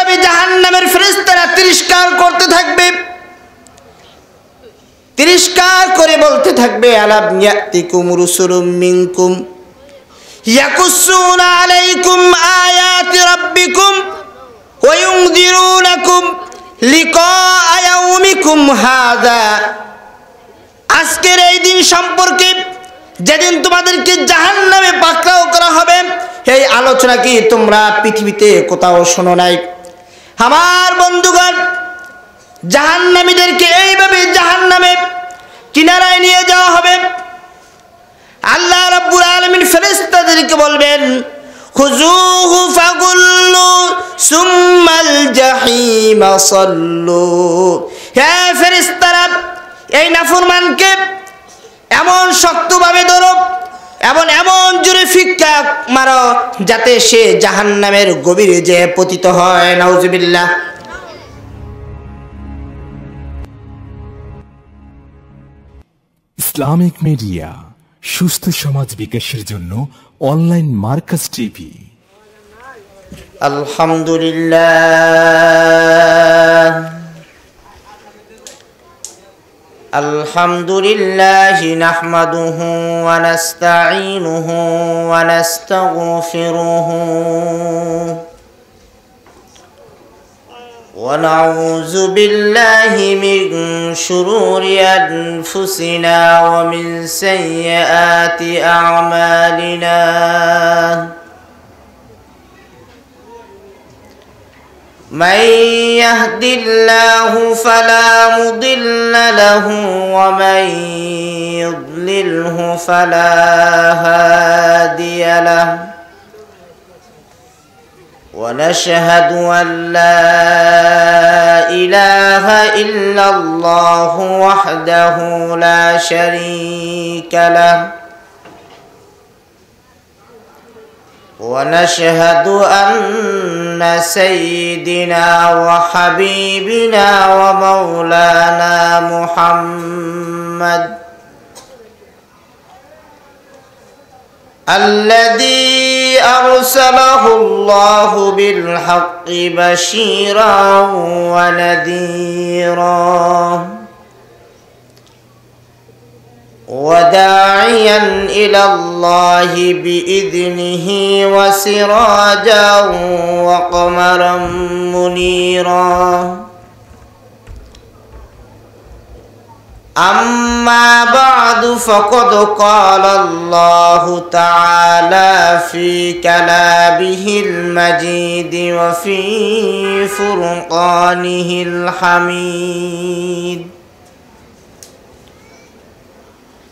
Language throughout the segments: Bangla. এভাবে জাহান্নামের ফেরেশতারা তিরস্কার করতে থাকবে তিরস্কার করে বলতে থাকবে আলাম ইয়াতিকুম রুসুলুম মিনকুম ইয়াকুসুনা আলাইকুম আয়াতি রাব্বিকুম ওয়া ইউনদিরুনাকুম লিকা ইয়াউমিকুম হাযা আজকের এই দিন সম্পর্কে যেদিন তোমাদেরকে জাহান্নামে পাকড়াও করা হবে এই আলোচনা কি তোমরা পৃথিবীতে কোথাও শোনো নাই আমার বন্ধুগণ জাহান্নামীদেরকে এইভাবে জাহান্নামে কিনারায় নিয়ে যাওয়া হবে আল্লাহ রাব্বুল আলামিন ফেরেশতাদেরকে বলবেন খুযুহু ফাগুল্লু সুম্মাল জাহিম সাল্লু হে ফেরেশতারা এই নাফরমানকে এমন শক্তভাবে ধরো এমন এমন জোরে ফিক্কা মারো যাতে সে জাহান্নামের গভীরে যে পতিত হয় নাউজুবিল্লাহ ইসলামিক মিডিয়া সুস্থ সমাজ বিকাশের জন্য অনলাইন মার্কাস টিভি আলহামদুলিল্লাহ নাহমাদুহু ওয়া নাস্তাঈনুহু ওয়া নাস্তাগফিরুহু ونعوذ بالله من شرور أنفسنا ومن سيئات أعمالنا من يهد الله فلا مضل له ومن يضلله فلا هادي له ونشهد أن لا إله إلا الله وحده لا شريك له ونشهد أن سيدنا وحبيبنا ومولانا محمد الذي أرسله الله بالحق بشيرا ونذيرا وداعيا إلى الله بإذنه وسراجا وقمرا منيرا أما بعد فقد قال الله تعالى في كلامه المجيد وفي فرقانه الحميد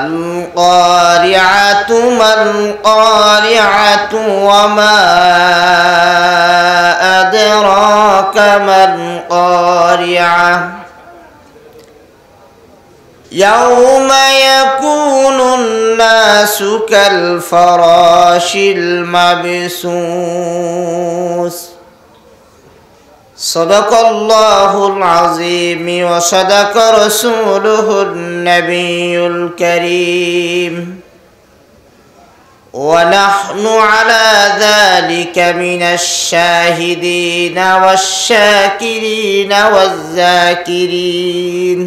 القارعة ما القارعة وما أدراك ما القارعة يوم يكون الناس كالفراش المبثوث صدق الله العظيم وصدق رسوله النبي الكريم ونحن على ذلك من الشاهدين والشاكرين والذاكرين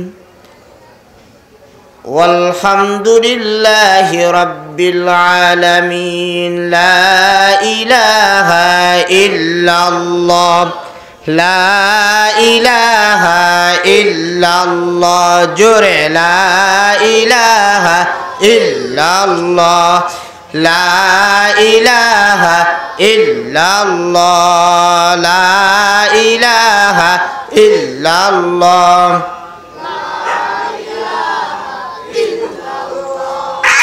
والحمد لله رب العالمين لا إله إلا الله لا إله إلا الله جرع لا إله إلا الله لا إله إلا الله لا إله إلا الله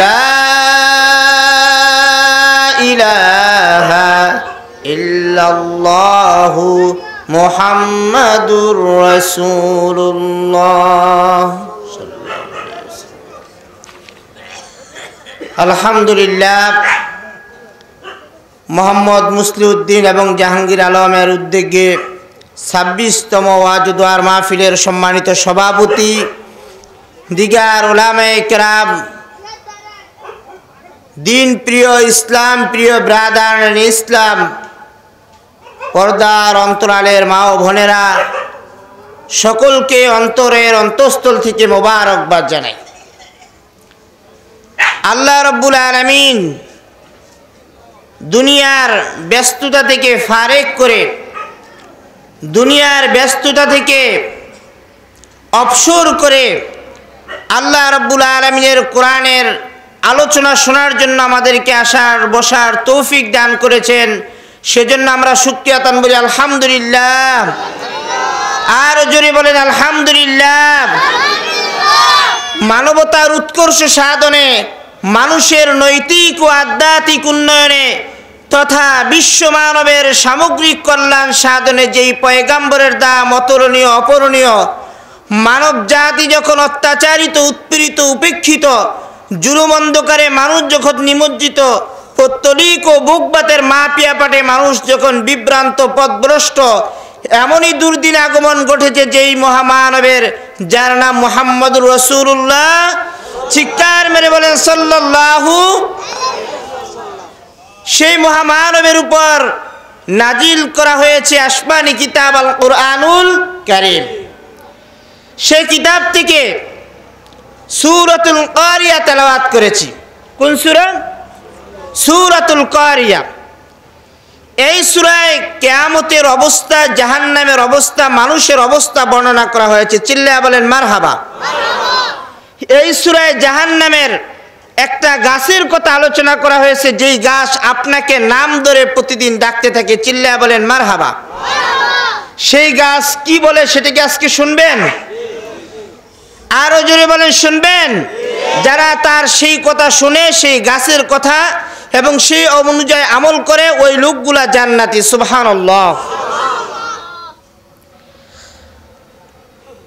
la ilaha illallah Muhammadur Rasulullah. আলহামদুলিল্লাহ, মোহাম্মদ মুসলিউদ্দিন এবং জাহাঙ্গীর আলমের উদ্যোগে ২৬তম ওয়াজ দোয়ার মাহফিলের সম্মানিত সভাপতি, দিগার উলামায়ে কেরাম, দিন প্রিয়, ইসলাম প্রিয় ব্রাদারান ইসলাম, পর্দার অন্তরালের মা ও বোনেরা, সকলকে অন্তরের অন্তঃস্থল থেকে মোবারকবাদ জানাই। আল্লাহ রব্বুল আলামিন দুনিয়ার ব্যস্ততা থেকে ফারেক করে, দুনিয়ার ব্যস্ততা থেকে অবসর করে আল্লাহ রব্বুল আলামিনের কোরআনের আলোচনা শোনার জন্য আমাদেরকে আসার বসার তৌফিক দান করেছেন। সেজন্য আমরা শুকরিয়া আদান করি, আলহামদুলিল্লাহ। আর জোরে বলেন আলহামদুলিল্লাহ। মানবতার উৎকর্ষ সাধনে, মানুষের নৈতিক ও আধ্যাত্মিক উন্নয়নে তথা বিশ্ব মানবের সামগ্রিক কল্যাণ সাধনে যেই পয়গাম্বরের দাম অতুলনীয় অপরণীয়, মানব জাতি যখন অত্যাচারিত, উৎপীড়িত, উপেক্ষিত, জুলুম অন্ধকারে মানুষ যখন নিমজ্জিত, পত্তলিক ও বুকবাতের মাপিয়া পাটে মানুষ যখন বিভ্রান্ত, পথভ্রষ্ট, এমনই দুর্দিন আগমন ঘটেছে যেই মহামানবের, যার নাম মুহাম্মদুর রাসূলুল্লাহ। চিৎকার মেরে বলেন সাল্লাল্লাহু। সেই মহামানবের উপর নাজিল করা হয়েছে আসমানি কিতাব আল কুরআনুল কারীম। সেই কিতাব থেকে সূরাতুল কারিয়া তেলাওয়াত করেছি। কোন সূরা? সূরাতুল কারিয়া। এই সূরায় কিয়ামতের অবস্থা, জাহান্নামের অবস্থা, মানুষের অবস্থা বর্ণনা করা হয়েছে। চিল্লায়া বলেন মারহাবা। এই সূরায় জাহান্নামের একটা গাছের কথা আলোচনা করা হয়েছে, যেই গাছ আপনাকে নাম ধরে প্রতিদিন ডাকতে থাকে। চিল্লায়া বলেন মারহাবা। সেই গাছ কি বলে সেটাকে আজকে শুনবেন। আরো জোরে বলেন শুনবেন। যারা তার সেই কথা শুনে, সেই গাছের কথা, এবং সেই অনুযায়ী আমল করে, ওই লোকগুলা জান্নাতি। সুবহানাল্লাহ।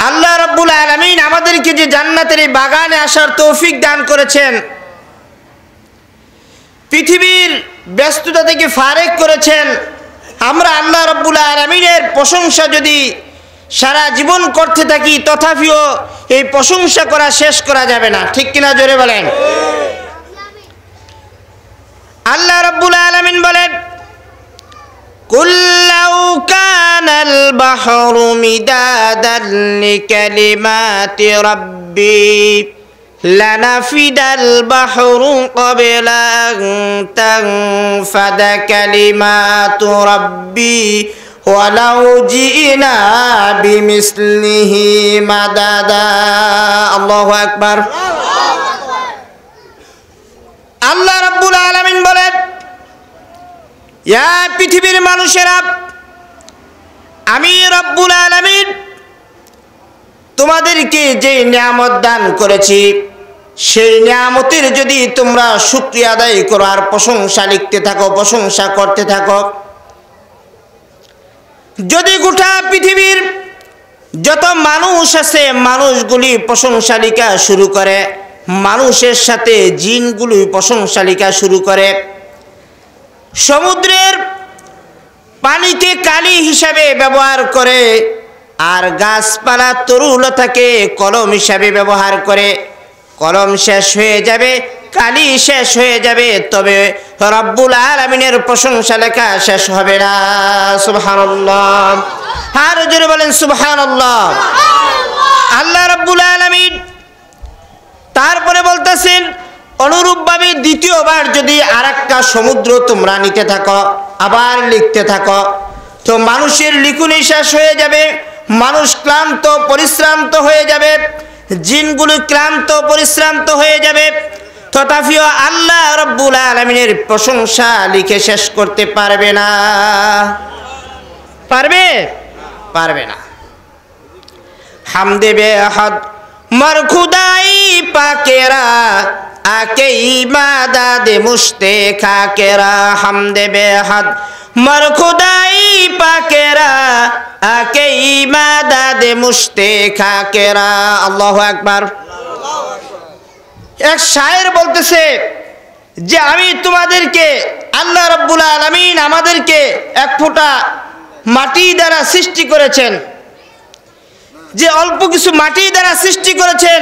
আল্লাহ রাব্বুল আলামিন আমাদেরকে যে জান্নাতের এই বাগানে আসার তৌফিক দান করেছেন, পৃথিবীর ব্যস্ততা থেকে ফারেক করেছেন, আমরা আল্লাহ রাব্বুল আলামিনের প্রশংসা যদি সারা জীবন করতে থাকি, তথাপিও এই প্রশংসা করা শেষ করা যাবে না। ঠিক কিনা জোরে বলেন। আল্লাহ রাব্বুল আলামিন বলেন, কুল লাউ কানাল বাহরু মিদাদাল লিকালিমাতি রাব্বি লানাফিদাল বাহরু ক্বাবলা তানফাদা কালিমাতু রাব্বি ওয়ালাউ জিনা বিমিসলিহি মাদাদা। আল্লাহু আকবার। আল্লাহ রাব্বুল আলামিন বলেন, ইয়া পৃথিবীর মানুষেরা, আমি রাব্বুল আলামিন তোমাদেরকে যে নিয়ামত দান করেছি, সেই নিয়ামতের যদি তোমরা শুকরিয়া আদায় করো আর প্রশংসা লিখতে থাকো, প্রশংসা করতে থাকো, যদি গোটা পৃথিবীর যত মানুষ আছে মানুষগুলি প্রশংসা লিখা শুরু করে, মানুষের সাথে জিনগুলি প্রশংসা লিখা শুরু করে, সমুদ্রের পানিকে কালি হিসাবে ব্যবহার করে, আর গাছপালা তরুলতাকে কলম হিসাবে ব্যবহার করে, কলম শেষ হয়ে যাবে, কালি শেষ হয়ে যাবে, তবে রব্বুল আলামিনের প্রশংসা লেখা শেষ হবে না। সুবহানাল্লাহ। আর জোরে বলেন সুবহানাল্লাহ। আল্লাহ রব্বুল আলামিন তারপরে বলতেছেন, অনুরূপভাবে দ্বিতীয়বার যদি আরেকটা সমুদ্র তোমরা নিতে থাকো, আবার লিখতে থাকো, তো মানুষের লিখুনি শেষ হয়ে যাবে, মানুষ ক্লান্ত পরিশ্রান্ত হয়ে যাবে, জিনগুলো ক্লান্ত পরিশ্রান্ত হয়ে যাবে, তথাপিও আল্লাহ রাব্বুল আলামিনের প্রশংসা লিখে শেষ করতে পারবে না। পারবে? পারবে না। হামদে বেহদ মর খুদাই পাকেরা आके इबादत मुश्ते खाकेरा। हमदे बेहद मर खुदाई पाकेरा आके इबादत मुश्ते खाकेरा। अल्लाहु अकबर। एक शायर बोलते से जे आमी तुम्हादेर के अल्लाह रब्बुल आलमीन आमादेर के एक फुटा माटी द्वारा सृष्टि करेछेन। যে অল্প কিছু মাটি দ্বারা সৃষ্টি করেছেন,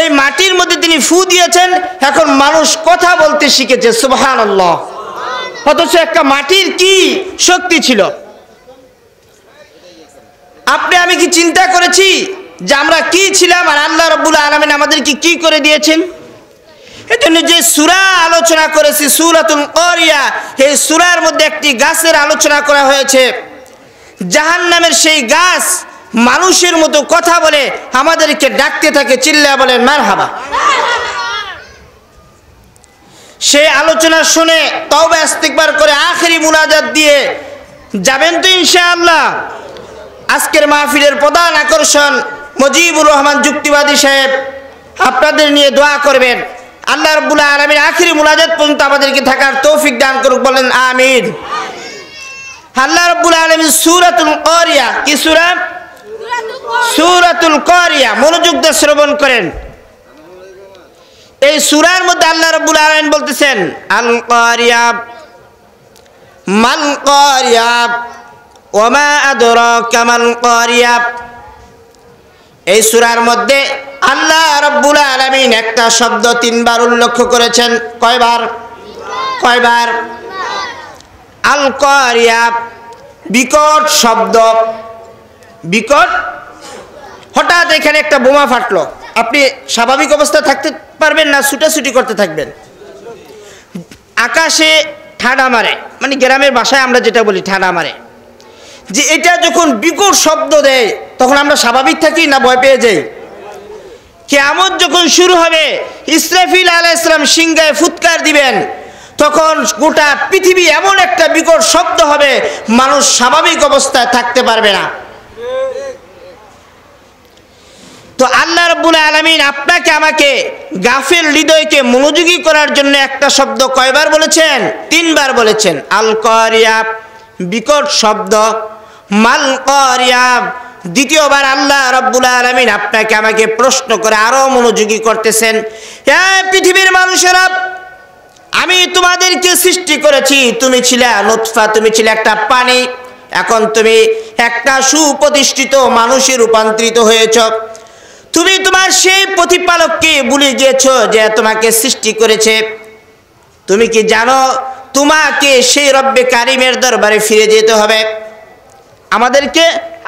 এই মাটির মধ্যে তিনি ফু দিয়েছেন, এখন মানুষ কথা বলতে শিখেছে। সুবহানাল্লাহ। অথচ একটা মাটির কি শক্তি ছিল? আপনি আমি কি চিন্তা করেছি যে আমরা কি ছিলাম আর আল্লাহ রাব্বুল আলামিন আমাদেরকে কি করে দিয়েছেন? এজন্য যে সূরা আলোচনা করেছি সূরাতুল কারিয়া, এই সূরার মধ্যে একটি গাছের আলোচনা করা হয়েছে। জাহান্নামের সেই গাছ মানুষের মতো কথা বলে আমাদেরকে ডাকতে থাকে, চিল্লায়া বলেন মারহাবা। সেই আলোচনা শুনে তওবা ইস্তিগফার করে আখেরি মুনাজাত দিয়ে যাবেন তো ইনশাআল্লাহ। আজকের মাহফিলের প্রধান আকর্ষণ মুজিবুর রহমান যুক্তিবাদী সাহেব আপনাদের নিয়ে দোয়া করবেন। আল্লাহ রাব্বুল আলামিন আখেরি মুনাজাত পর্যন্ত আমাদেরকে থাকার তৌফিক দান করুক, বলেন আমিন। আল্লাহ রাব্বুল আলামিন সূরাতুল কারিয়া, কি সূরা? সূরাতুল কারিয়া। মনোযোগ দিয়ে শ্রবণ করেন। এই সূরার মধ্যে আল্লাহ রাব্বুল আলামিন বলতেছেন আল কারিয়া মাল কারিয়া ওয়া মা আদরাকা মাল কারিয়া। এই সূরার মধ্যে আল্লাহ রাব্বুল আলামিন একটা শব্দ তিনবার উল্লেখ করেছেন। কয়বার? কয়বার? আল কারিয়া বিকট শব্দ। বিকট, হঠাৎ এখানে একটা বোমা ফাটলো, আপনি স্বাভাবিক অবস্থায় থাকতে পারবেন না, ছুটাছুটি করতে থাকবেন। আকাশে ঠাডা মারে, মানে গ্রামের ভাষায় আমরা যেটা বলি ঠাডা মারে, যে এটা যখন বিকট শব্দ দেয় তখন আমরা স্বাভাবিক থাকি না ভয় পেয়ে যাই? কিয়ামত যখন শুরু হবে, ইসরাফিল আলাইহিস সালাম সিংহায় ফুৎকার দিবেন, তখন গোটা পৃথিবী এমন একটা বিকট শব্দ হবে মানুষ স্বাভাবিক অবস্থায় থাকতে পারবে না। তো আল্লাহ রাব্বুল আলামিন আপনাকে আমাকে গাফিল হৃদয়কে মনোযোগী করার জন্য একটা শব্দ কয়বার বলেছেন? তিনবার বলেছেন। আল কারিয়া বিকট শব্দ, মাল কারিয়া। দ্বিতীয়বার আল্লাহ রাব্বুল আলামিন আপনাকে আমাকে প্রশ্ন করে আরো মনোযোগী করতেছেন। হে পৃথিবীর মানুষেরা, আমি তোমাদেরকে সৃষ্টি করেছি, তুমি ছিলে নুতফা, তুমি ছিলে একটা পানি, এখন তুমি একটা সুপ্রতিষ্ঠিত মানুষে রূপান্তরিত হয়েছো। তুমি তোমার সেই প্রতিপালককে ভুলে গিয়েছো যে তোমাকে সৃষ্টি করেছে। তুমি কি জানো তোমাকে সেই রব্বে কারিমের দরবারে ফিরে যেতে হবে? আমাদেরকে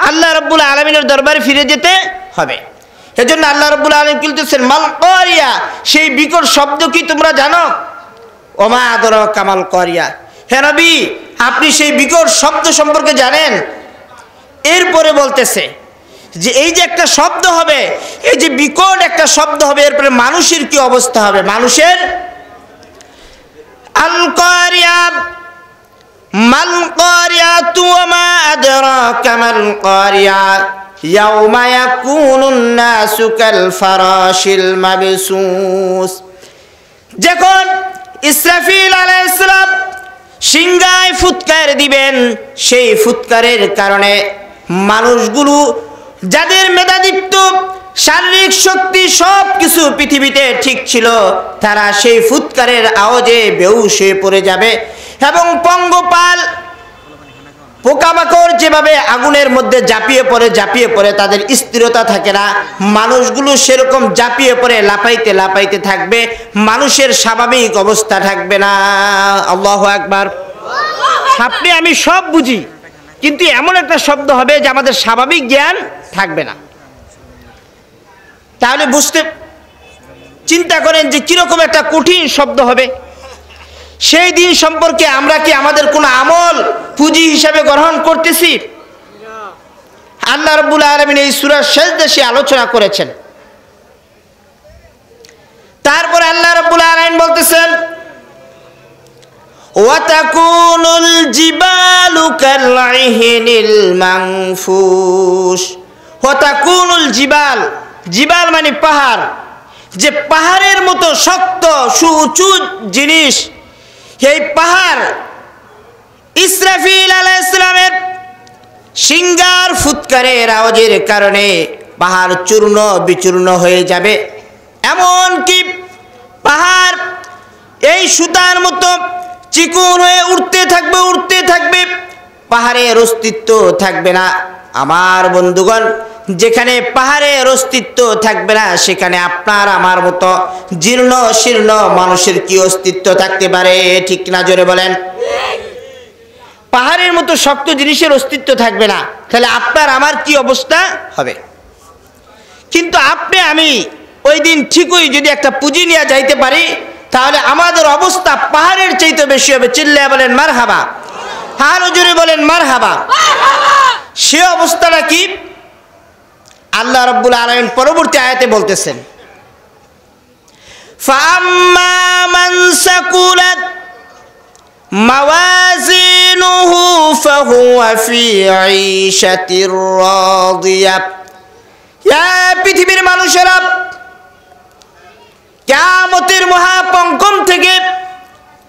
আল্লাহ রাব্বুল আলামিনের দরবারে ফিরে যেতে হবে। এজন্য আল্লাহ রাব্বুল আলামিন বলতেছেন মাল কারিয়া, সেই বিকট শব্দ কি তোমরা জানো? ওমা আদরাকা মাল কারিয়া। হে নবী, আপনি সেই বিকট শব্দ সম্পর্কে জানেন? এরপরে বলতেছে যে এই যে একটা শব্দ হবে, এই যে বিকট একটা শব্দ হবে, এরপরে মানুষের কি অবস্থা হবে? মানুষের আল কারিয়া মাল কারিয়া তুমা আদরাকা মাল কারিয়া ইয়াউমা ইয়াকুনুন নাসু কাল ফারাশিল মাবসুস। যখন ইসরাফিল আলাইহিস সালাম সিংহায় ফুৎকার দিবেন, সেই ফুৎকারের কারণে মানুষগুলো যাদের মেধাদীপ্ত শারীরিক শক্তি সব কিছু পৃথিবীতে ঠিক ছিল, তারা সেই ফুৎকারের আওয়াজে বেহুশ হয়ে পড়ে যাবে এবং পঙ্গপাল পোকামাকড় যেভাবে আগুনের মধ্যে ঝাঁপিয়ে পড়ে তাদের স্থিরতা থাকে না, মানুষগুলো সেরকম ঝাঁপিয়ে পড়ে লাফাইতে লাফাইতে থাকবে, মানুষের স্বাভাবিক অবস্থা থাকবে না। আল্লাহু আকবার। আপনি আমি সব বুঝি, কিন্তু এমন একটা শব্দ হবে যে আমাদের স্বাভাবিক জ্ঞান থাকবে না। তাহলে বুঝতে চিন্তা করেন যে কিরকম একটা কঠিন শব্দ হবে। সেই দিন সম্পর্কে আমরা কি আমাদের কোনো আমল পুঁজি হিসাবে গ্রহণ করতেছি? আল্লাহ রাব্বুল আলামিন এই সূরার শেষ দেশে আলোচনা করেছেন। তারপর আল্লাহ রাব্বুল আলামিন বলতেছেন ওয়াতাকুনুল জিবালু কালইহিনিল মানফুশ। ওয়াতাকুনুল জিবাল, জিবাল মানে পাহাড়, যে পাহাড়ের মতো শক্ত সুউঁচু জিনিস এই পাহাড় ইসরাফিল আলাইহিস সালামের সিংগার ফুৎকারের আওয়াজের কারণে পাহাড় চূর্ণ বিচূর্ণ হয়ে যাবে। এমন কি পাহাড় এই সুতার মতো চিকন হয়ে উঠতে থাকবে উঠতে থাকবে, পাহাড়ের অস্তিত্ব থাকবে না। আমার বন্ধুগণ, যেখানে পাহাড়ের অস্তিত্ব থাকবে না সেখানে আপনার আমার মতো জীর্ণ শীর্ণ মানুষের কি অস্তিত্ব থাকতে পারে? ঠিক না? জোরে বলেন। পাহাড়ের মতো শক্ত জিনিসের অস্তিত্ব থাকবে না, তাহলে আপনার আমার কি অবস্থা হবে? কিন্তু আপনি আমি ওই দিন ঠিকই যদি একটা পুঁজি নিয়ে যাইতে পারি তাহলে আমাদের অবস্থা পাহাড়ের চাইতে বেশি হবে। চিল্লায়া বলেন মারহাবা, আরো জোরে বলেন মারহাবা। সে অবস্থাটা কি? আল্লাহ রাব্বুল আলামিন পরবর্তী আয়াতে বলতেছেন ফাম্মা মান সাকুলাত মাওয়াজিনুহু ফাহুয়া ফি আইশাতির রাদিয়া। ইয়া পৃথিবীর মানুষেরা, কিয়ামতের মহাপঙ্কম থেকে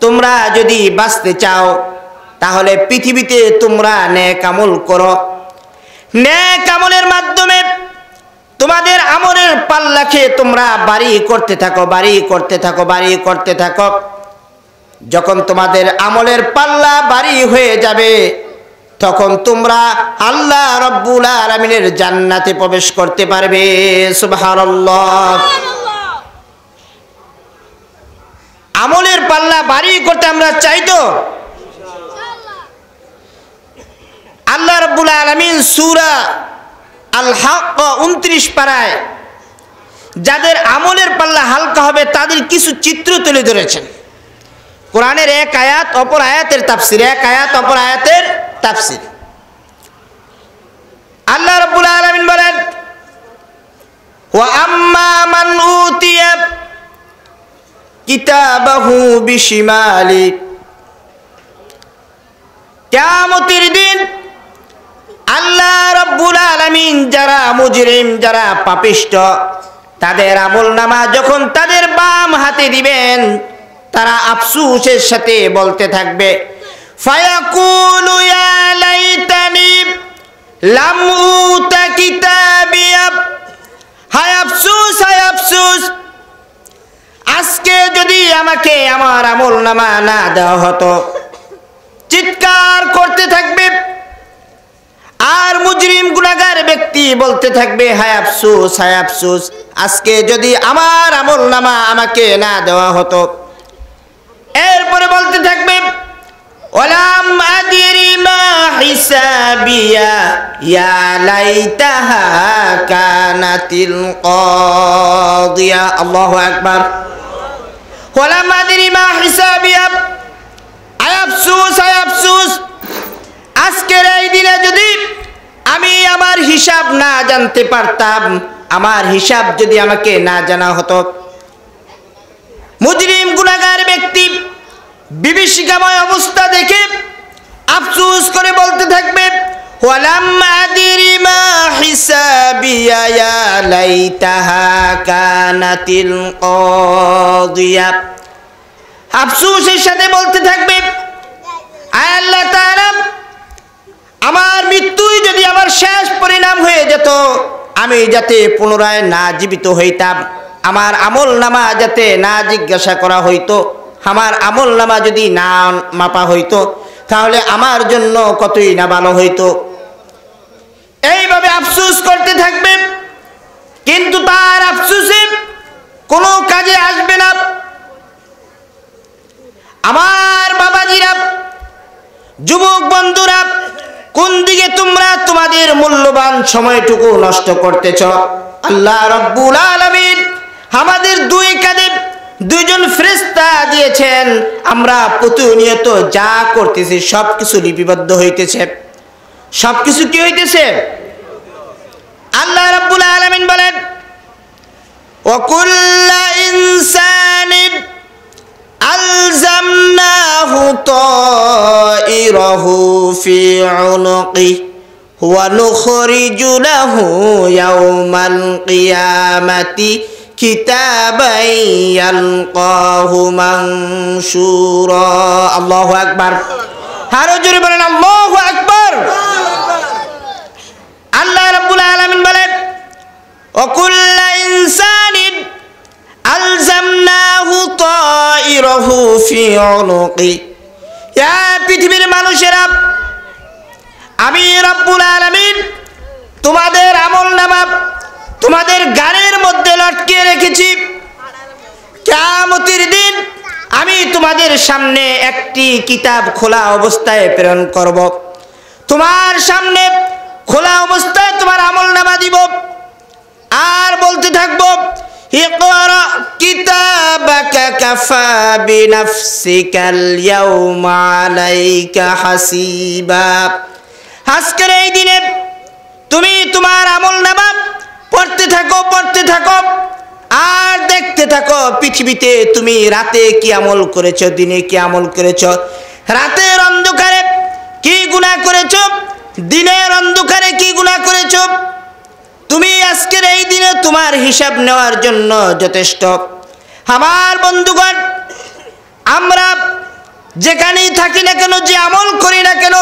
তোমরা যদি বাঁচতে চাও তাহলে পৃথিবীতে তোমরা নেক আমল করো। নেক আমলের মাধ্যমে তোমাদের আমলের পাল্লাকে তোমরা বাড়ি করতে থাকো, বাড়ি করতে থাকো, বাড়ি করতে থাকো। যখন তোমাদের আমলের পাল্লা বাড়ি হয়ে যাবে তখন তোমরা আল্লাহ রাব্বুল আলামিনের জান্নাতে প্রবেশ করতে পারবে। সুবহানাল্লাহ। আমলের পাল্লা বাড়ি করতে আমরা চাই তো? আল্লাহ রাব্বুল আলামিন সূরা আল হাক্ক ২৯ পারায় যাদের আমলের পাল্লা হালকা হবে তাদের কিছু চিত্র তুলে ধরেছেন। কোরআনের এক আয়াত অপর আয়াতের তাফসীর, এক আয়াত অপর আয়াতের তাফসীর। আল্লাহ রাব্বুল আলামিন বলেন ওয়া আম্মা মান উতিয়া কিতাবাহু বিশিমালি। কিয়ামতের দিন আল্লাহ রাব্বুল আলামিন যারা মুজরিম, যারা পাপিষ্ট, তাদের আমলনামা যখন তাদের বাম হাতে দিবেন তারা আফসোসের সাথে বলতে থাকবে ফায়াকুলু ইয়া লাইতানি লাম উতা কিতাবিয়া। হায় আফসোস, হায় আফসোস, আজকে যদি আমাকে আমার আমলনামা না দেওয়া হতো। চিৎকার করতে থাকবে আর মুজরিম গুনাহগার ব্যক্তি বলতে থাকবে হায় আফসোস, হায় আফসোস, আজকে যদি আমার আমলনামা আমাকে না দেওয়া হতো। এরপরে বলতে থাকবে ওয়ালাম আদরি মা হিসাবিয়া ইয়া লাইতাহা কানাতিল কাদিয়া। আল্লাহু আকবার। ওয়ালাম আদরি মা হিসাবিয়া, আয় আফসোস, আয় আফসোস, আজকের এই দিনে যদি আমি আমার হিসাব না জানতে পারতাম, আমার হিসাব যদি আমাকে না জানা হতো। মুজরিম গুনাহগার ব্যক্তি বিভীষিকাময় অবস্থা দেখে আফসোস করে বলতে থাকবে ওয়ালাম আদরি মা হিসাবিয়া ইয়া লাইতাহা কানাতিল কাদিয়া। আফসোসের সাথে বলতে থাকবে আয় আল্লাহ তাআলা, আমার মৃত্যুই যদি আমার শেষ পরিণাম হয়ে যেত, আমি যাতে পুনরায় না জীবিত হইতাম, আমার আমলনামা যাতে না জিজ্ঞাসা করা হইতো, আমার আমলনামা যদি না মাপা হইতো তাহলে আমার জন্য কতই না ভালো হইতো। এইভাবে আফসোস করতে থাকবে কিন্তু তার আফসোসে কোনো কাজে আসবে না। আমার বাবাজিরা, যুবক বন্ধুরা, কোন দিকে তোমরা তোমাদের মূল্যবান সময়টুকু নষ্ট করতেছ? আল্লাহ রাব্বুল আলামিন আমাদের দুই কাঁধে দুইজন ফেরেশতা দিয়েছেন, আমরা প্রতিনিয়ত যা করতেছি সব কিছু লিপিবদ্ধ হইতেছে, সব কিছু কি হইতেছে? আল্লাহ রাব্বুল আলামিন বলেন ওয়া কুল্লা ইনসানিন له في عنقه ونخرج له يوم القيامة كتابا يلقاه منشورا. الله أكبر. هارو جوري بولن الله أكبر. الله رب العالمين بولن وكل إنسان ألزمناه طائره في عنقه. يا পৃথিবীর মানুষেরা আমি রব্বুল আলামিন তোমাদের আমলনামা তোমাদের গানের মধ্যে লটকিয়ে রেখেছি। কিয়ামতের দিন আমি তোমাদের সামনে একটি কিতাব খোলা অবস্থায় প্রেরণ করব। তোমার সামনে খোলা অবস্থায় তোমার আমলনামা দিব আর বলতে থাকব ইকরা কিতাবাকা কাফা বিনফসিকাল ইয়াউমা আলাইকা হাসিবা। আজকের এই দিনে তুমি তোমার আমলনামা পড়তে থাকো আর দেখতে থাকো পৃথিবীতে তুমি রাতে কি আমল করেছো দিনে কি আমল করেছো, রাতের অন্ধকারে কি গুনাহ করেছো দিনের অন্ধকারে কি গুনাহ করেছো। তুমি আজকের এই দিনে তোমার হিসাব নেওয়ার জন্য যথেষ্ট। আমার বন্ধুগণ আমরা যেখানেই থাকি না কেন যে আমল করি না কেন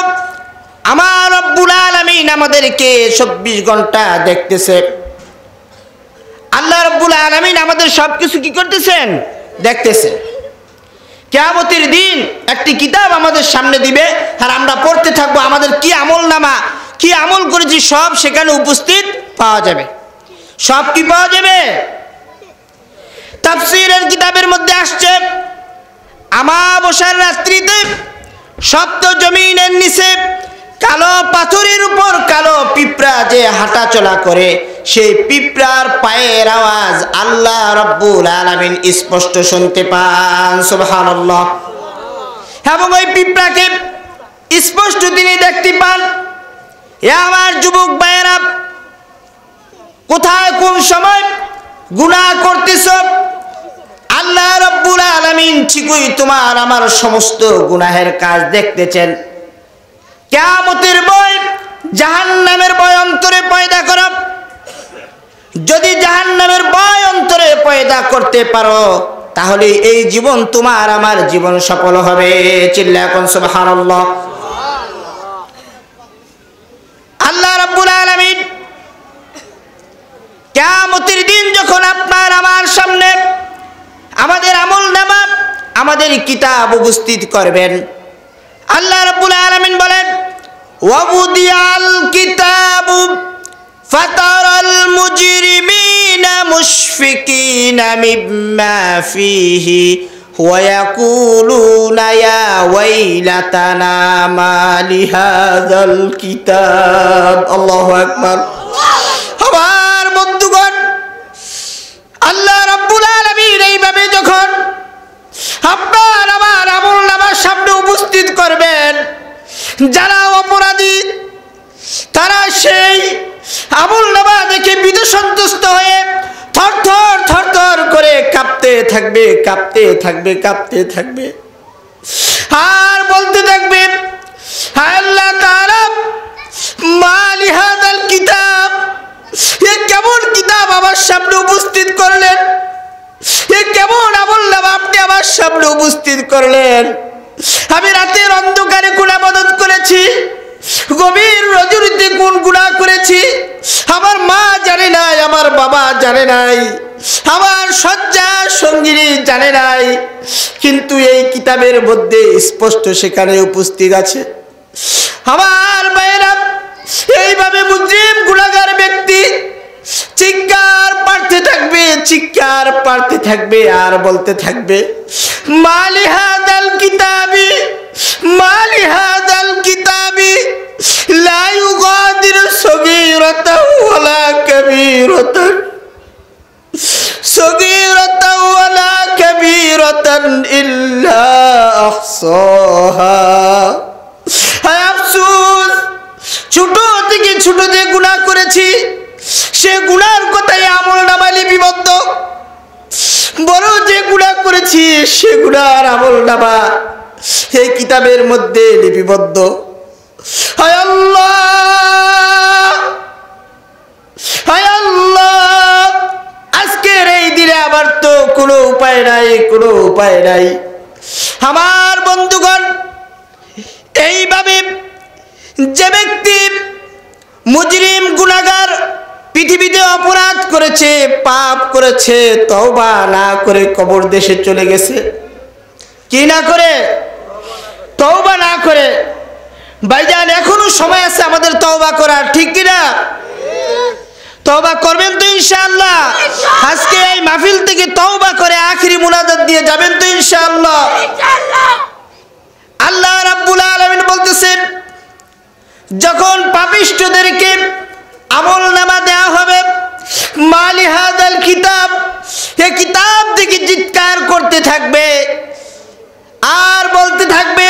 আমার রব্বুল আলামিন আমাদেরকে 24 ঘন্টা দেখতেছে। আল্লাহ রব্বুল আলামিন আমাদের সবকিছু কি করতেছেন দেখতেছে। কিয়ামতের দিন একটি কিতাব আমাদের সামনে দিবে আর আমরা পড়তে থাকবো। আমাদের কি আমলনামা কি আমল করেছি সব সেখানে উপস্থিত পাওয়া যাবে। সব কি পাওয়া যাবে তাফসীরের কিতাবের মধ্যে আসছে আমাবস্যার রাত্রিতে সপ্ত জমিনের নিচে কালো পাথরের উপর কালো পিঁপড়া যে হাঁটা চলা করে সেই পিঁপড়ার পায়ের আওয়াজ আল্লাহ রব্বুল আলামিন স্পষ্ট শুনতে পান। সুবহানাল্লাহ। এবং ওই পিঁপড়াকে স্পষ্ট তিনি দেখতে পান। এ আমার যুবক ভাইয়েরা কোথায় কোন সময় গুনাহ করতেছ আল্লাহ রব্বুল আলামিন ঠিকই তোমার আমার সমস্ত গুনাহের কাজ দেখতেছেন। কিয়ামতের ভয় জাহান্নামের ভয় অন্তরে পয়দা করো। যদি জাহান্নামের ভয় অন্তরে পয়দা করতে পারো তাহলে এই জীবন তোমার আমার জীবন সফল হবে। চিল্লায়া কোন সুবহানাল্লাহ। আল্লাহ রাব্বুল আলামিন কিয়ামতের দিন যখন আপনার আমার সামনে আমাদের আমলনামা আমাদের কিতাব উপস্থিত করবেন আল্লাহ রাব্বুল আলামিন বলেন ওয়াবুদিয়াল কিতাবু ফাতারাল মুজরিমিনা মুশফিকিনা মিম্মা ফিহি ওয়া ইয়াকুলুনা ইয়া ওয়াইলাতানা মালি হাযাল কিতাব। আল্লাহু আকবার। আমার বন্ধুগণ আল্লাহ রাব্বুল আলামিন এইভাবে যখন আপনার আমার আমলনামা সামনে উপস্থিত করবেন যারা অপরাধী তারা সেই আমলনামা দেখে বিদসন্তুষ্ট হয়ে থরথর থরথর করে কাঁপতে থাকবে কাঁপতে থাকবে কাঁপতে থাকবে আর বলতে থাকবে হায় আল্লাহ তাআলা মালি হাদাল কিতাব, এ কেমন কিতাব আমার সামনে উপস্থিত করলেন, এ কেমন আমলনামা আপনি আমার সামনে উপস্থিত করলেন। আমি রাতের অন্ধকারে কোন ইবাদত করেছি, গভীর রজনীতে কোন গুনাহ করেছি, আমার মা জানে নাই, আমার বাবা জানে নাই, আমার শয্যা সঙ্গিনী জানে নাই, কিন্তু এই কিতাবের মধ্যে স্পষ্ট সেখানে উপস্থিত আছে। আমার ভাইরা এইভাবে মুজরিম গুনাহগার ব্যক্তি চিৎকার পাড়তে থাকবে চিৎকার পাড়তে থাকবে আর বলতে থাকবে মালি হাদাল কিতাবি মালি হাদাল কিতাবি লা ইউগাদিরু সগীরাতাও ওয়ালা কাবীরাতান সগীরাতাও ওয়ালা কাবীরাতান ইল্লা আহসাহা। হায় আফসোস ছোট থেকে গুনাহ করেছি সে গুনার কথাই আমলনামায় লিপিবদ্ধ, বড় যে গুনাহ করেছি সে গুনার আমলনামা সেই কিতাবের মধ্যে লিপিবদ্ধ। হায় আল্লাহ, হায় আল্লাহ, আজকের এই দিনে আবার তো কোনো উপায় নাই, কোনো উপায় নাই। আমার বন্ধুগণ, এইভাবে যে ব্যক্তি মুজরিম গুনাহগার পৃথিবীতে অপরাধ করেছে, পাপ করেছে, তওবা না করে কবর দেশে চলে গেছে, কি না করে, তওবা না করে। ভাইজান, এখনো সময় আছে আমাদের তওবা করার, ঠিক কি না? তওবা করবেন তো ইনশাআল্লাহ? আজকে এই মাহফিল থেকে তওবা করে আখিরি মুনাজাত দিয়ে যাবেন তো ইনশাআল্লাহ? আল্লাহ রাব্বুল আলামিন বলতেছেন, যখন পাপিষ্ঠদেরকে আমল নামা দেয়া হবে, মালিহাদাল কিতাব, এই কিতাব থেকে জিৎকার করতে থাকবে আর বলতে থাকবে,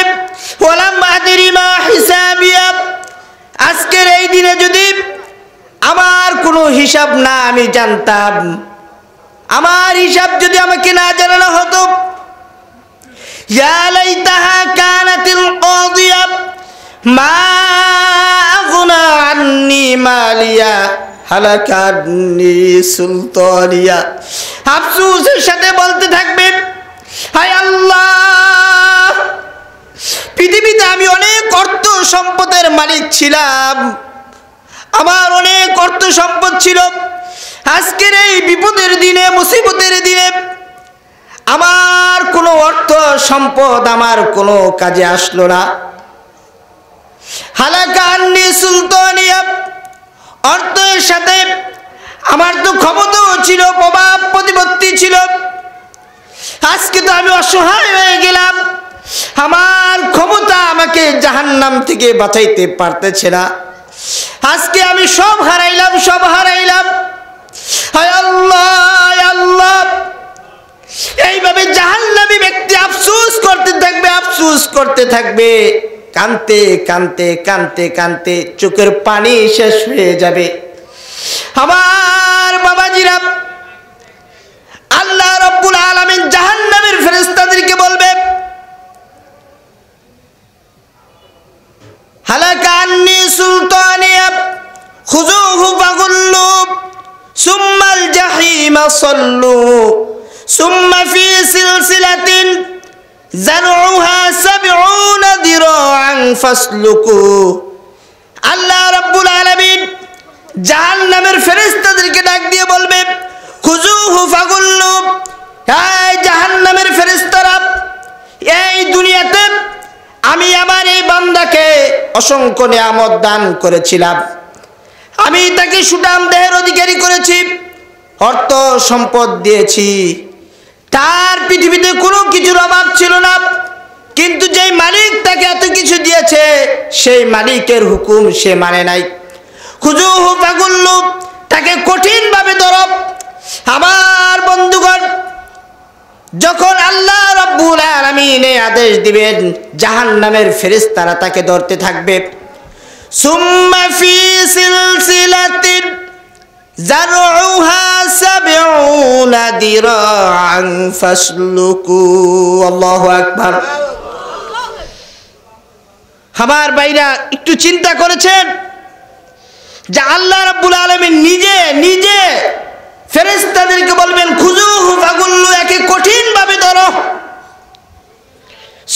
ওয়ালাম আদরি মা হিসাবিয়া, আজকের এই দিনে যদি আমার কোনো হিসাব না আমি জানতাম, আমার হিসাব যদি আমাকে না জানানো হতো, ইয়া লাইতাহা কানাতিল কাদিয়া মা আযনা আননি মালিয়া হালাকা আননি সুলতানিয়া। আফসোসের সাথে বলতে থাকবে, হায় আল্লাহ, পৃথিবীতে আমি অনেক অর্থ সম্পদের মালিক ছিলাম, আমার অনেক অর্থ সম্পদ ছিল, আজকের এই বিপদের দিনে, মুসিবতের দিনে আমার কোনো অর্থ সম্পদ আমার কোনো কাজে আসলো না। হালাকান্নি সুলতানিয়া, অর্থের সাথে আমার তো ক্ষমতাও ছিল, প্রভাব প্রতিপত্তি ছিল, আজকে তো আমি অসহায় হয়ে গেলাম, আমার ক্ষমতা আমাকে জাহান্নাম থেকে বাঁচাইতে পারতেছে না, আজকে আমি সব হারাইলাম, সব হারাইলাম। হায় আল্লাহ, আল্লাহ, এইভাবে জাহান্নামী ব্যক্তি আফসোস করতে থাকবে, আফসোস করতে থাকবে, কানতে কানতে কানতে কানতে চোখের পানি শেষ হয়ে যাবে। আমার বাবাজিরা, আল্লাহ রাব্বুল আলামিন জাহান্নামের ফেরেশতাদেরকে বলবে, হালাকা আন্নি সুলতানিয়া খুযুহু ফাগুল্লু সুম্মাল জাহিমা সাল্লু সুম্মা ফি সিলসিলাতিন যারউহা 70 দিরাআন ফাসলুকু। আল্লাহ রাব্বুল আলামিন জাহান্নামের ফেরেশতাদেরকে ডাক দিয়ে বলবে, খুযুহু ফাগুল্লু, এই জাহান্নামের ফেরেশতারা, এই দুনিয়াতে আমি আমার এই বান্দাকে অসংখ্য নিয়ামত দান করেছিলাম, আমি তাকে সুঠাম দেহের অধিকারী করেছি, অর্থ সম্পদ দিয়েছি, তার পৃথিবীতে কোনো কিছুর অভাব ছিল না, কিন্তু যেই মালিক তাকে এত কিছু দিয়েছে সেই মালিকের হুকুম সে মানে নাই। খুযুহু ফাগুল্লু, তাকে কঠিনভাবে ধরো। আমার বন্ধুগণ, যখন আল্লাহ রাব্বুল আলামিন এই আদেশ দিবেন, জাহান্নামের ফেরেশতারা তাকে ধরতে থাকবে। সুম্মা ফি সিলসিলাতিন যারউহা 70 দিরাআন ফাসলুকু। আল্লাহু আকবার। আমার ভাইরা, একটু চিন্তা করেছেন যে আল্লাহ রাব্বুল আলামিন নিজে নিজে ফেরেশতাদেরকে বলবেন, খুযুহু ফাগুল্লু, একে কঠিন ভাবে ধরো।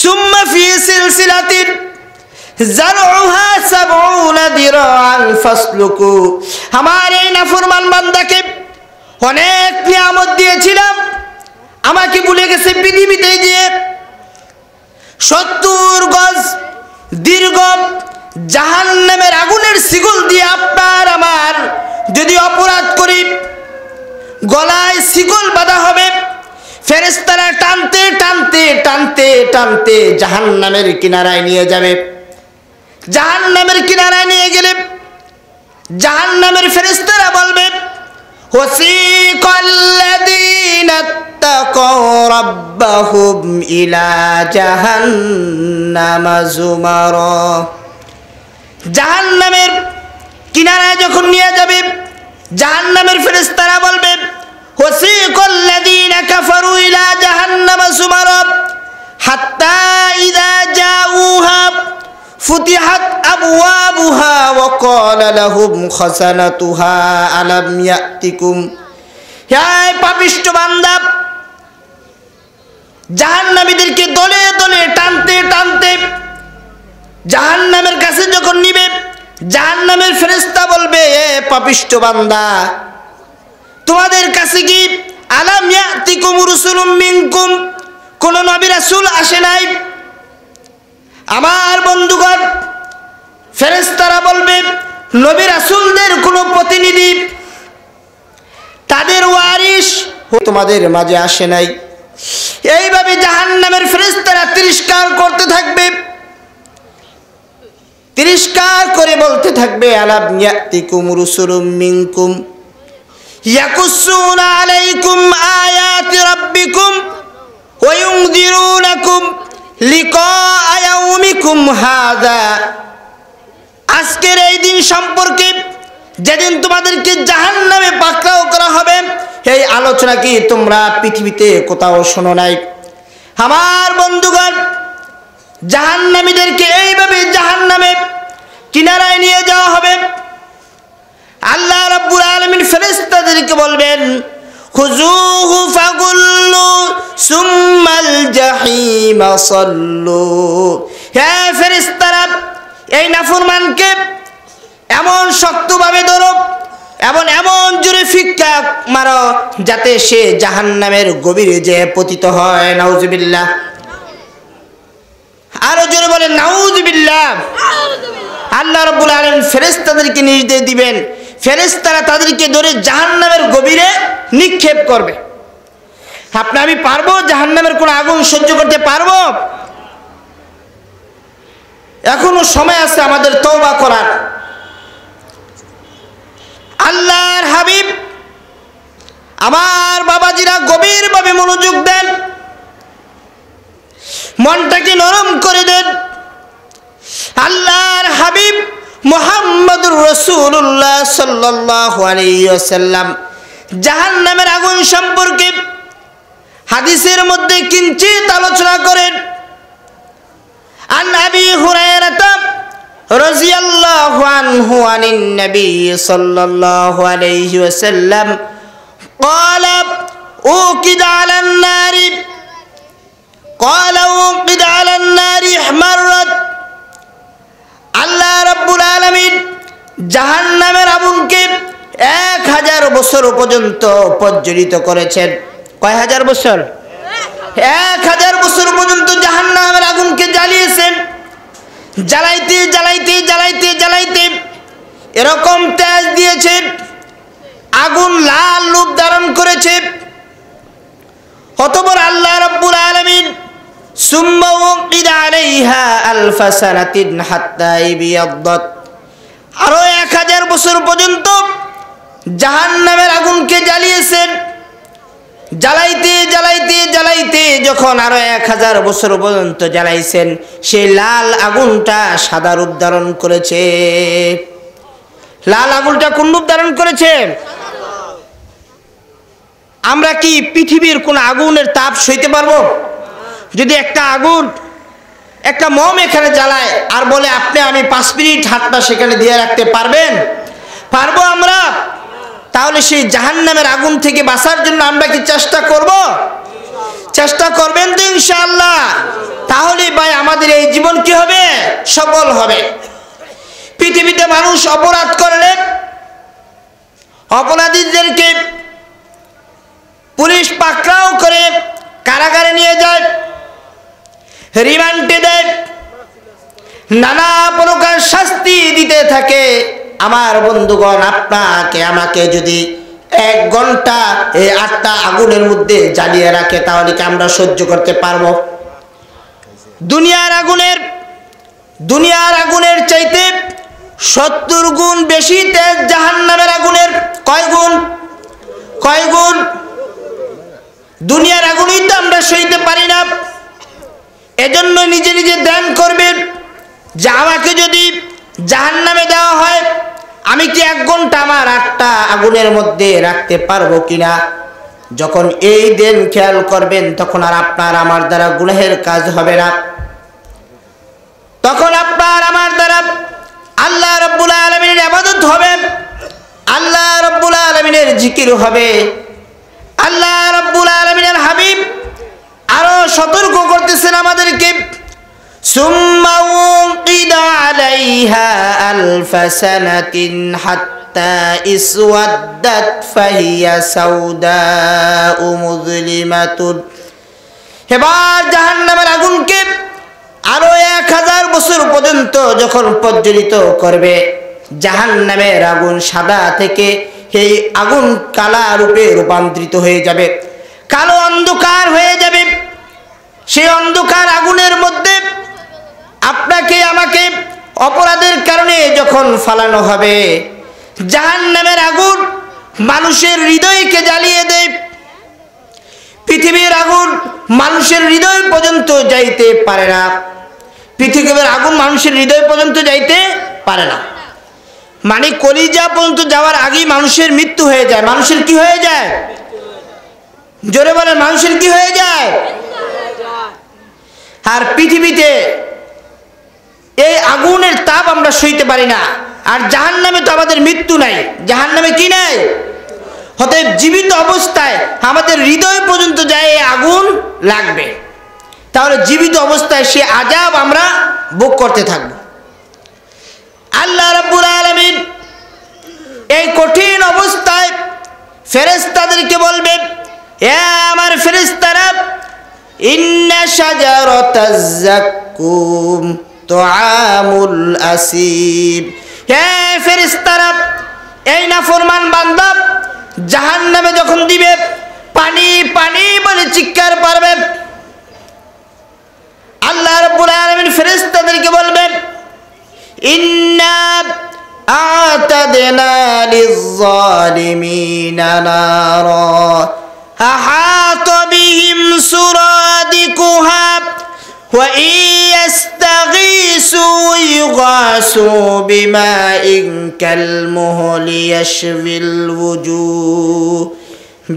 সুম্মা ফি সিলসিলাতিন যারউহা 70 দিরাআন ফাসলুকু। আমার এই নাফরমান বান্দাকে অনেক নিয়ামত দিয়েছিলাম, আমাকে ভুলে গেছে, পৃথিবীতে গিয়ে 70 গজ দীর্ঘ জাহান্নামের আগুনের শিকল দিয়ে আপনার আমার যদি অপরাধ করি, গলায় শিকল বাঁধা হবে, ফেরেশতারা টানতে টানতে টানতে টানতে জাহান্নামের কিনারায় নিয়ে যাবে। জাহান্নামের কিনারায় নিয়ে গেলে জাহান্নামের ফেরেশতারা বলবে, ওয়াসিকাল্লাযীনা তাকাউ রাব্বাহুম ইলা জাহান্নামা যুমারা। জাহান্নামের কিনারায় যখন নিয়ে যাবে, জাহান্নামের ফেরেশতারা বলবে, ওয়াসিকাল্লাযীনা কাফারু ইলা জাহান্নামা যুমারা হাত্তা ইযা فتحت أبوابها وقال لهم خزنتها ألم يأتكم يا পাপিষ্ট বান্দা জাহান্নামীদেরকে দলে দলে টানতে টানতে জাহান্নামের কাছে যখন নিবে জাহান্নামের ফেরেশতা বলবে এ পাপিষ্ট বান্দা তোমাদের কাছে কি আলাম ইয়াতিকুম রুসুলুম মিনকুম কোন নবী রাসূল আসে নাই আমার বন্ধুগণ ফেরেশতারা বলবে নবী রাসূলদের কোন প্রতিনিধি তাদের ওয়ারিশ তোমাদের মাঝে আসে নাই এইভাবে জাহান্নামের ফেরেশতারা তিরস্কার করতে থাকবে তিরস্কার করে বলতে থাকবে আলাম ইয়াতিকুম রুসুলুম মিনকুম يقصون عليكم آيات ربكم وينذرونكم لقاء يومكم هذا আজকের এই দিন সম্পর্কে যেদিন তোমাদেরকে জাহান্নামে পাকড়াও করা হবে এই আলোচনা কি তোমরা পৃথিবীতে কোথাও শোনো নাই আমার বন্ধুগণ জাহান্নামীদেরকে এইভাবে জাহান্নামে কিনারায় নিয়ে যাওয়া হবে আল্লাহ রাব্বুল আলামিন ফেরেশতাদেরকে বলবেন খুযুহু ফাগুল্লু সুম্মাল জাহিম সাল্লু হে ফেরেশতারা এই নাফরমানকে এমন শক্তভাবে ধরো এমন এমন জোরে ফিক্কা মারো যাতে সে জাহান্নামের গভীরে যেয়ে পতিত হয় নাউযুবিল্লাহ আর জোরে বলেন নাউযুবিল্লাহ আল্লাহ রাব্বুল আলামিন ফেরেশতাদেরকে নির্দেশ দিবেন ফেরেশতারা তাদেরকে ধরে জাহান্নামের গভীরে নিক্ষেপ করবে আপনি আমি পারবো জাহান্নামের কোন আগুন সহ্য করতে পারবো এখনো সময় আছে আমাদের তওবা করার আল্লাহর হাবিব আমার বাবাজিরা গভীরভাবে মনোযোগ দেন মনটাকে নরম করে দেন আল্লাহর হাবিব মুহাম্মাদুর রাসূলুল্লাহ সাল্লাল্লাহু আলাইহি ওয়াসাল্লাম জাহান্নামের আগুন সম্পর্কে হাদিসের মধ্যে কিঞ্চিত আলোচনা করেন আন আবি হুরায়রা রাদিয়াল্লাহু আনহু আনিন নবী সাল্লাল্লাহু আলাইহি ওয়াসাল্লাম قال أوقد على النار قال أوقد على النار احمرت আল্লাহ রাব্বুল আলামিন জাহান্নামের আগুনকে 1000 বছর পর্যন্ত প্রজ্বলিত করেছেন কয় হাজার বছর 1000 বছর পর্যন্ত জাহান্নামের আগুনকে জ্বালিয়েছেন জ্বালাইতে জ্বালাইতে জ্বালাইতে জ্বালাইতে এরকম তেজ দিয়েছেন আগুন লাল রূপ ধারণ করেছে অতঃপর আল্লাহ রাব্বুল আলামিন ثم وقد عليها الف سنه حتى ابيضت আরো 1000 বছর পর্যন্ত জাহান্নামের আগুনকে জ্বালিয়েছেন জ্বালাইতে জ্বালাইতে জ্বালাইতে যখন আরো 1000 বছর পর্যন্ত জ্বালাইছেন সেই লাল আগুনটা সাদা রূপ ধারণ করেছে লাল আগুনটা কোন রূপ ধারণ করেছে আমরা কি পৃথিবীর কোন আগুনের তাপ সইতে পারবো যদি একটা আগুন একটা মোম এখানে জ্বালায় আর বলে আপনি আমি 5 মিনিট হাতটা সেখানে দিয়ে রাখতে পারবেন পারবো আমরা তাহলে সেই জাহান্নামের আগুন থেকে বাঁচার জন্য আমরা কি চেষ্টা করব চেষ্টা করবেন তো ইনশাআল্লাহ তাহলে ভাই আমাদের এই জীবন কি হবে সফল হবে পৃথিবীতে মানুষ অপরাধ করলে অপরাধীদেরকে পুলিশ পাকড়াও করে কারাগারে নিয়ে যায় রিমান্ডে দেয় নানা প্রকার শাস্তি দিতে থাকে আমার বন্ধুগণ আপনাকে আমাকে যদি 1 ঘন্টা এই 8টা আগুনের মধ্যে জ্বালিয়ে রাখে তাহলে কি আমরা সহ্য করতে পারবো দুনিয়ার আগুনের চাইতে 70 গুণ বেশি তেজ জাহান্নামের আগুনের কয় গুণ দুনিয়ার আগুনই তো আমরা সইতে পারি না এজন্য নিজে নিজে দান করবেন যে আমাকে যদি জাহান্নামে দেওয়া হয় আমি কি 1 ঘন্টা আমার 8টা আগুনের মধ্যে রাখতে পারবো কিনা যখন এই দিন খেয়াল করবেন তখন আর আপনার আমার দ্বারা গুনাহের কাজ হবে না তখন আপনার আমার দ্বারা আল্লাহ রাব্বুল আলামিনের ইবাদত হবে, আল্লাহ রাব্বুল আলামিনের জিকির হবে। আল্লাহ রাব্বুল আলামিনের হাবিব আরো সতর্ক করতেছেন আমাদেরকে, সুম্মা উকিদা আলাইহা আলফাসানাতিন হাত্তা ইসওয়াদাত ফাহিয়া সাউদা মুযলিমাতুন। এবার জাহান্নামের আগুনকে আরো 1000 বছর পর্যন্ত যখন প্রজ্বলিত করবে, জাহান্নামের আগুন সাদা থেকে এই আগুন কালো রূপে রূপান্তরিত হয়ে যাবে, কালো অন্ধকার হয়ে যাবে। সেই অন্ধকার আগুনের মধ্যে আপনাকে আমাকে অপরাধের কারণে যখন ফালানো হবে, জাহান্নামের আগুন মানুষের হৃদয়কে জ্বালিয়ে দেয়। পৃথিবীর আগুন মানুষের হৃদয় পর্যন্ত যাইতে পারে না, পৃথিবীর আগুন মানুষের হৃদয় পর্যন্ত যাইতে পারে না, মানে কলিজা পর্যন্ত যাওয়ার আগেই মানুষের মৃত্যু হয়ে যায়। মানুষের কি হয়ে যায়? জোরে বলেন, মানুষের কি হয়ে যায়? আর পৃথিবীতে এই আগুনের তাপ আমরা সইতে পারি না, আর জাহান্নামে তো আমাদের মৃত্যু নাই, জাহান্নামে কি নাই। অতএব জীবিত অবস্থায় আমাদের হৃদয় পর্যন্ত যায় এই আগুন লাগবে, তাহলে জীবিত অবস্থায় সে আযাব আমরা ভোগ করতে থাকব। আল্লাহ রাব্বুল আলামিন এই কঠিন অবস্থায় ফেরেশতাদেরকে বলবে, এ আমার ফেরেশতারা, ইন্না শাজারাতাজ যাক্কুম তুআমুল আসিব। হে ফেরেশতারা, এই নাফরমান বান্দা জাহান্নামে যখন দিবে পানি পানি বলে চিৎকার পারবে, আল্লাহ রাব্বুল আলামিন ফেরেশতাদেরকে বলবেন, ইন্না আ'তাদনা লিয-যালিমিনা নারা আহাতা বিহিম সুরাদিকুহা ওয়া ইস্তাগীসু ইয়ুগাসু বিমাইন কালমুহুল ইয়াশবিল ওয়ুজুহ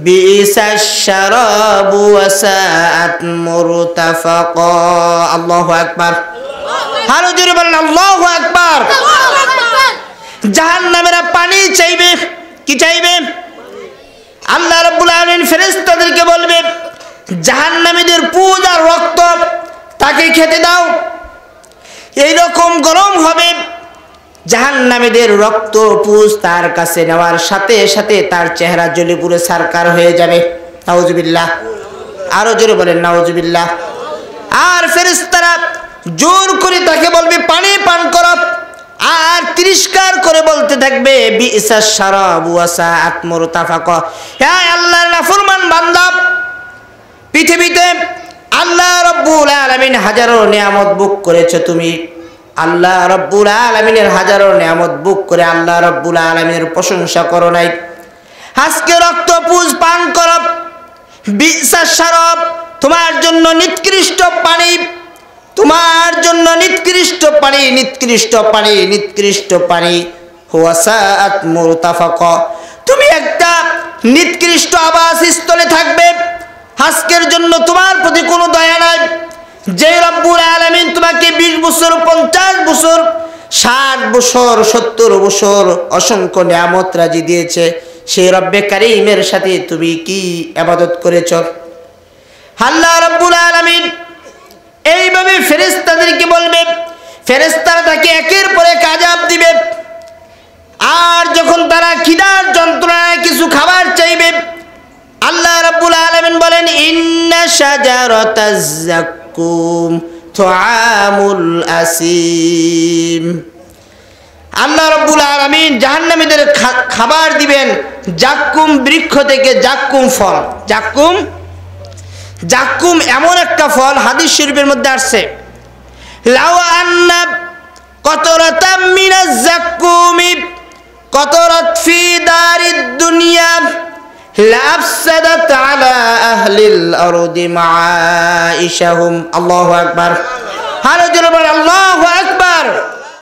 বিসাশ শারাবু ওয়া সাআত মুরতাফাকা। আল্লাহু আকবার, আরো জোরে বলেন আল্লাহু আকবার। জাহান্নামের পানি চাইবে, কি চাইবে? আল্লাহ রাব্বুল আলামিন ফেরেশতাদেরকে বলবে, জাহান্নামীদের পুজ আর রক্ত তাকে খেতে দাও। এইরকম গরম হবে, জাহান্নামীদের রক্ত পুজ তার কাছে নেওয়ার সাথে সাথে তার চেহারা জ্বলে পুড়ে সারকার হয়ে যাবে। নাউজুবিল্লাহ, আরো জোরে বলেন নাউজুবিল্লাহ। আর ফেরেশতারা জোর করে তাকে বলবে পানি পান কর, আর তিরস্কার করে বলতে থাকবে, বিসাস শারাবু ওয়া সাআত মুরতাফাক। হে আল্লাহর নাফরমান বান্দা, পৃথিবীতে আল্লাহ রাব্বুল আলামিন হাজারো নিয়ামত ভোগ করেছে তুমি, আল্লাহ রাব্বুল আলামিনের হাজারো নিয়ামত ভোগ করে আল্লাহ রাব্বুল আলামিনের প্রশংসা করো নাই। আজকে রক্ত পুজ পান কর, বিসাস শারাব তোমার জন্য নিকৃষ্ট পানি, তোমার জন্য নিকৃষ্ট পানি, নিকৃষ্ট পানি, নিকৃষ্ট পানি। হুয়াসাআত মুরতাফাক, তুমি একটা নিকৃষ্ট আবাসস্থলে থাকবে। আজকের জন্য তোমার প্রতি কোনো দয়া নাই। যে রব্বুল আলামিন তোমাকে 20 বছর, 50 বছর, 60 বছর, 70 বছর অসংখ্য নিয়ামত রাজি দিয়েছে, সেই রব্বে কারীমের সাথে তুমি কি ইবাদত করেছ? আল্লাহ রব্বুল আলামিন এইভাবে ফেরেশতাদেরকে বলবে, ফেরেশতারা তাকে একের পরে আযাব দিবে। আর যখন তারা খিদার যন্ত্রণায় কিছু খাবার চাইবে, আল্লাহ রাব্বুল আলামিন বলেন, ইন্না শাজারাতাজ যাক্কুম তুআমুল আসিম। আল্লাহ রাব্বুল আলামিন জাহান্নামীদের খাবার দিবেন যাক্কুম বৃক্ষ থেকে, যাক্কুম ফল। যাক্কুম, যাক্কুম এমন একটা ফল হাদিস শরীফের মধ্যে আসছে, লাউ আন্না কতরাতাম মিনাজ যাক্কুমি কতরাত ফি দারিদ দুনিয়া লাফসাদাত আলা আহলিল আরদি মাআইশাহুম। আল্লাহু আকবার, আরো জোরে বলেন আল্লাহু আকবার।